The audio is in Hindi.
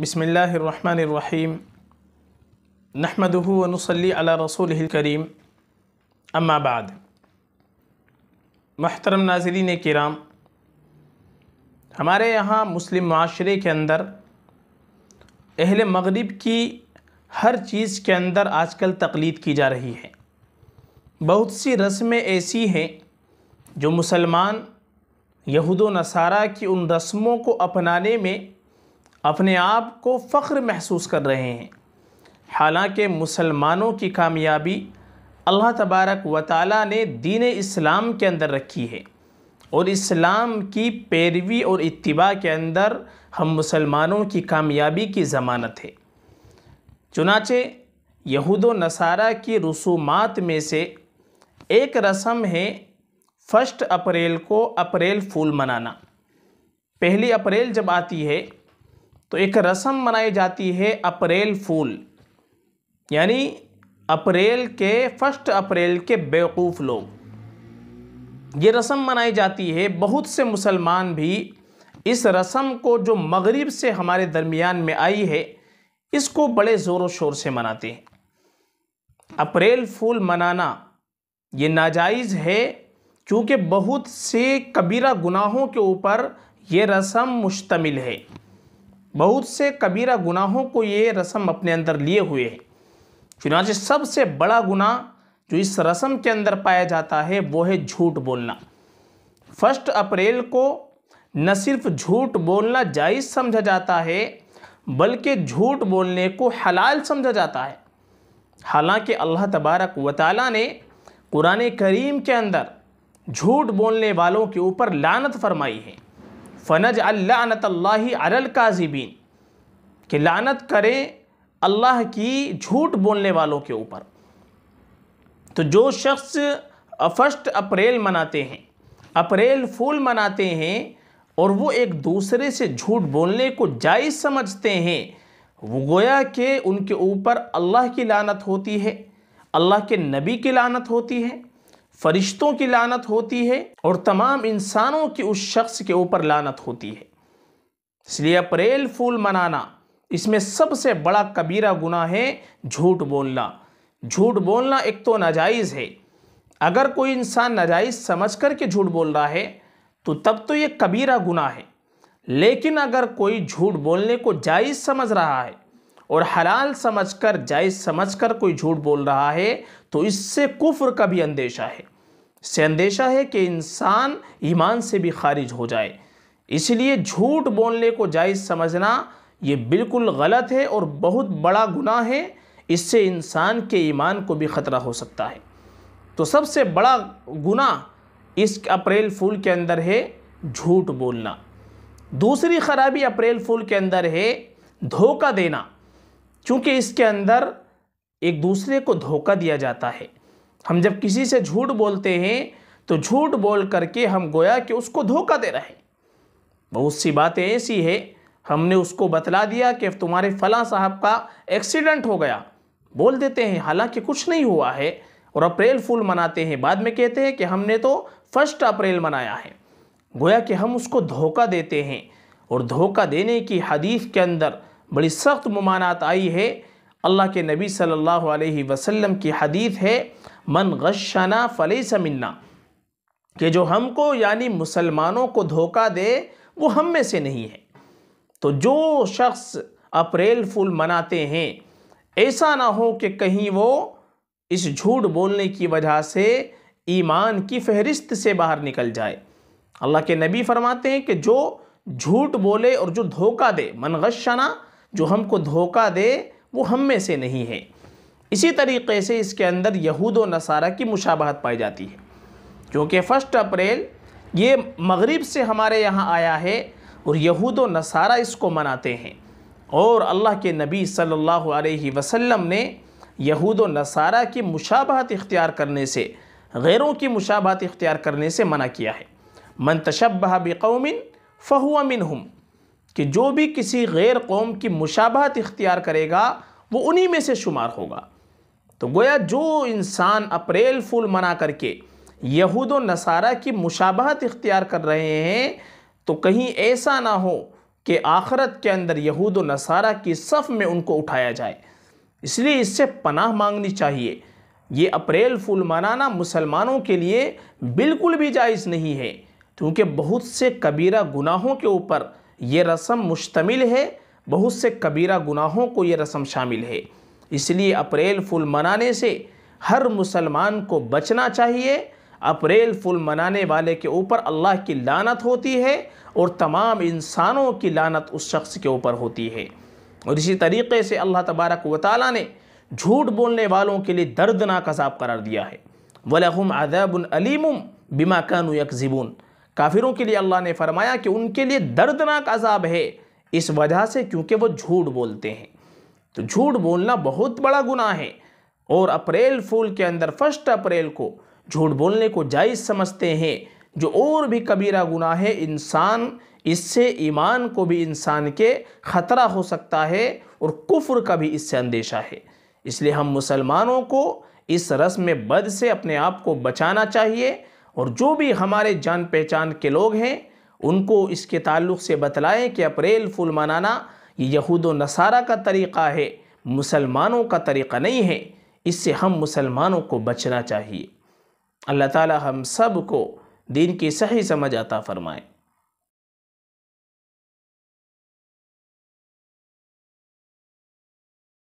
बिस्मिल्लाहिर्रहमानिर्रहीम नहमदुहु व नुसल्ली अला रसूलिहिल करीम अम्मा बाद। महतरम नाज़रीन किराम, हमारे यहाँ मुस्लिम माशरे के अंदर अहले मग़रिब की हर चीज़ के अंदर आजकल तक़लीद की जा रही है। बहुत सी रस्में ऐसी हैं जो मुसलमान यहूद व नसारा की उन रस्मों को अपनाने में अपने आप को फ़ख्र महसूस कर रहे हैं, हालांकि मुसलमानों की कामयाबी अल्लाह तबारक व तआला ने दीन इस्लाम के अंदर रखी है और इस्लाम की पैरवी और इत्तिबा के अंदर हम मुसलमानों की कामयाबी की ज़मानत है। चुनाचे यहूद व नसारा की रसूमात में से एक रस्म है 1 अप्रैल को अप्रैल फूल मनाना। 1 अप्रैल जब आती है तो एक रस्म मनाई जाती है अप्रैल फूल, यानी अप्रैल के 1 अप्रैल के बेवकूफ़ लोग ये रस्म मनाई जाती है। बहुत से मुसलमान भी इस रस्म को जो मग़रिब से हमारे दरमियान में आई है इसको बड़े ज़ोर शोर से मनाते हैं। अप्रैल फूल मनाना ये नाजायज़ है क्योंकि बहुत से कबीरा गुनाहों के ऊपर ये रस्म मुश्तमिल है। बहुत से कबीरा गुनाहों को ये रस्म अपने अंदर लिए हुए है। चुनांचे सबसे बड़ा गुनाह जो इस रस्म के अंदर पाया जाता है वो है झूठ बोलना। 1 अप्रैल को न सिर्फ झूठ बोलना जायज़ समझा जाता है बल्कि झूठ बोलने को हलाल समझा जाता है। हालांकि अल्लाह तबारक व तआला ने कुरान करीम के अंदर झूठ बोलने वालों के ऊपर लानत फरमाई है, फ़नजअल लानतल्लाहि अलल काज़िबीन, कि लानत करें अल्लाह की झूठ बोलने वालों के ऊपर। तो जो शख्स 1 अप्रैल मनाते हैं, अप्रैल फूल मनाते हैं और वो एक दूसरे से झूठ बोलने को जायज़ समझते हैं, वो गोया कि उनके ऊपर अल्लाह की लानत होती है, अल्लाह के नबी की लानत होती है, फरिश्तों की लानत होती है और तमाम इंसानों की उस शख्स के ऊपर लानत होती है। इसलिए अप्रैल फूल मनाना इसमें सबसे बड़ा कबीरा गुनाह है झूठ बोलना। झूठ बोलना एक तो नाजायज़ है, अगर कोई इंसान नाजायज़ समझ कर के झूठ बोल रहा है तो तब तो ये कबीरा गुनाह है, लेकिन अगर कोई झूठ बोलने को जायज़ समझ रहा है और हलाल समझकर जायज़ समझकर कोई झूठ बोल रहा है तो इससे कुफ्र का भी अंदेशा है। इससे अंदेशा है कि इंसान ईमान से भी खारिज हो जाए। इसलिए झूठ बोलने को जायज़ समझना ये बिल्कुल गलत है और बहुत बड़ा गुनाह है, इससे इंसान के ईमान को भी ख़तरा हो सकता है। तो सबसे बड़ा गुनाह इस अप्रैल फूल के अंदर है झूठ बोलना। दूसरी खराबी अप्रैल फूल के अंदर है धोखा देना, क्योंकि इसके अंदर एक दूसरे को धोखा दिया जाता है। हम जब किसी से झूठ बोलते हैं तो झूठ बोल करके हम गोया कि उसको धोखा दे रहे हैं। बहुत सी बातें ऐसी है, हमने उसको बतला दिया कि तुम्हारे फ़लाँ साहब का एक्सीडेंट हो गया बोल देते हैं, हालांकि कुछ नहीं हुआ है, और अप्रैल फूल मनाते हैं, बाद में कहते हैं कि हमने तो 1 अप्रैल मनाया है। गोया कि हम उसको धोखा देते हैं और धोखा देने की हदीस के अंदर बड़ी सख्त ममानात आई है। अल्लाह के नबी सल्लल्लाहु अलैहि वसल्लम की हदीस है, मन गश्शना फलैस मिन्ना, कि जो हमको यानी मुसलमानों को धोखा दे वो हम में से नहीं है। तो जो शख्स अप्रैल फूल मनाते हैं ऐसा ना हो कि कहीं वो इस झूठ बोलने की वजह से ईमान की फहरिस्त से बाहर निकल जाए। अल्लाह के नबी फरमाते हैं कि जो झूठ बोले और जो धोखा दे, मन गश्शना, जो हमको धोखा दे वो हम में से नहीं है। इसी तरीक़े से इसके अंदर यहूद और नसारा की मुशाबहत पाई जाती है, क्योंकि 1 अप्रैल ये मग़रिब से हमारे यहाँ आया है और यहूद और नसारा इसको मनाते हैं। और अल्लाह के नबी सल्लल्लाहु अलैहि वसल्लम ने यहूद और नसारा की मुशाबहत इख्तियार करने से, गैरों की मुशाबहत इख्तियार करने से मना किया है। मन तशब्बह बिक़ौमिन फ़हुवा मिनहुम, कि जो भी किसी गैर कौम की मुशाबहत इख्तियार करेगा वो उन्हीं में से शुमार होगा। तो गोया जो इंसान अप्रैल फूल मना करके यहूद व नसारा की मुशाबहत इख्तियार कर रहे हैं तो कहीं ऐसा ना हो कि आखरत के अंदर यहूद और नसारा की सफ़ में उनको उठाया जाए, इसलिए इससे पनाह मांगनी चाहिए। ये अप्रैल फूल मनाना मुसलमानों के लिए बिल्कुल भी जायज़ नहीं है, क्योंकि बहुत से कबीरा गुनाहों के ऊपर ये रस्म मुश्तमिल है, बहुत से कबीरा गुनाहों को ये रस्म शामिल है। इसलिए अप्रैल फूल मनाने से हर मुसलमान को बचना चाहिए। अप्रैल फूल मनाने वाले के ऊपर अल्लाह की लानत होती है और तमाम इंसानों की लानत उस शख्स के ऊपर होती है। और इसी तरीक़े से अल्लाह तबारक व तआला ने झूठ बोलने वालों के लिए दर्दनाक अज़ाब करार दिया है। वलहुम अज़ाबुन अलीमुम बिमा कानू यकज़िबून। काफिरों के लिए अल्लाह ने फरमाया कि उनके लिए दर्दनाक अज़ाब है, इस वजह से क्योंकि वो झूठ बोलते हैं। तो झूठ बोलना बहुत बड़ा गुनाह है और अप्रैल फूल के अंदर 1 अप्रैल को झूठ बोलने को जायज़ समझते हैं, जो और भी कबीरा गुनाह है। इंसान इससे ईमान को भी इंसान के ख़तरा हो सकता है और कुफ्र का भी इससे अंदेशा है। इसलिए हम मुसलमानों को इस रस्म बद से अपने आप को बचाना चाहिए और जो भी हमारे जान पहचान के लोग हैं उनको इसके ताल्लुक़ से बतलाएं कि अप्रैल फूल मनाना ये यहूद व नसारा का तरीक़ा है, मुसलमानों का तरीक़ा नहीं है। इससे हम मुसलमानों को बचना चाहिए। अल्लाह ताला हम सब को दीन की सही समझ अता फ़रमाए।